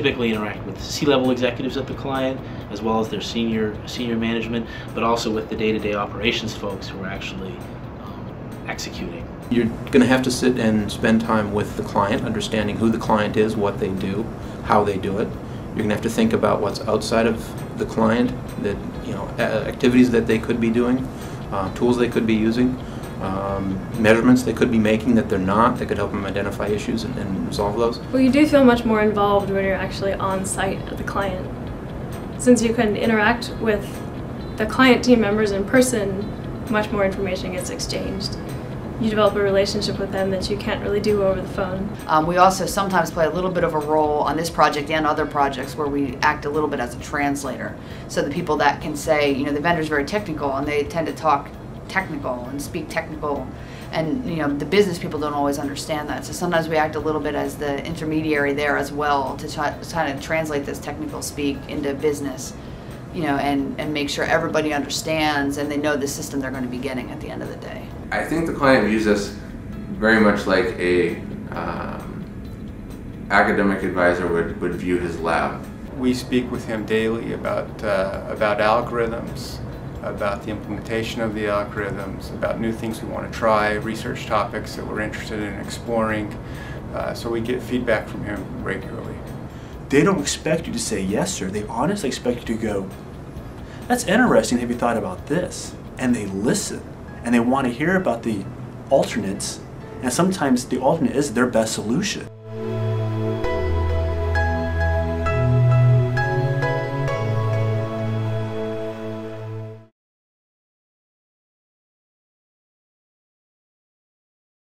typically interact with C-level executives at the client, as well as their senior management, but also with the day-to-day operations folks who are actually executing. You're going to have to sit and spend time with the client, understanding who the client is, what they do, how they do it. You're going to have to think about what's outside of the client, that, you know, activities that they could be doing, tools they could be using, measurements they could be making that they're not, that could help them identify issues and resolve those. Well, you do feel much more involved when you're actually on site at the client. Since you can interact with the client team members in person, much more information gets exchanged. You develop a relationship with them that you can't really do over the phone. We also sometimes play a little bit of a role on this project and other projects where we act a little bit as a translator. So the people that can say, you know, the vendor's very technical and they tend to talk technical and speak technical, and, you know, the business people don't always understand that. So sometimes we act a little bit as the intermediary there as well to try to translate this technical speak into business, you know, and make sure everybody understands and they know the system they're going to be getting at the end of the day. I think the client views us very much like a academic advisor would view his lab. We speak with him daily about algorithms, about the implementation of the algorithms, about new things we want to try, research topics that we're interested in exploring. So we get feedback from him regularly. They don't expect you to say yes, sir. They honestly expect you to go, that's interesting, have you thought about this? And they listen, and they want to hear about the alternates, and sometimes the alternate is their best solution.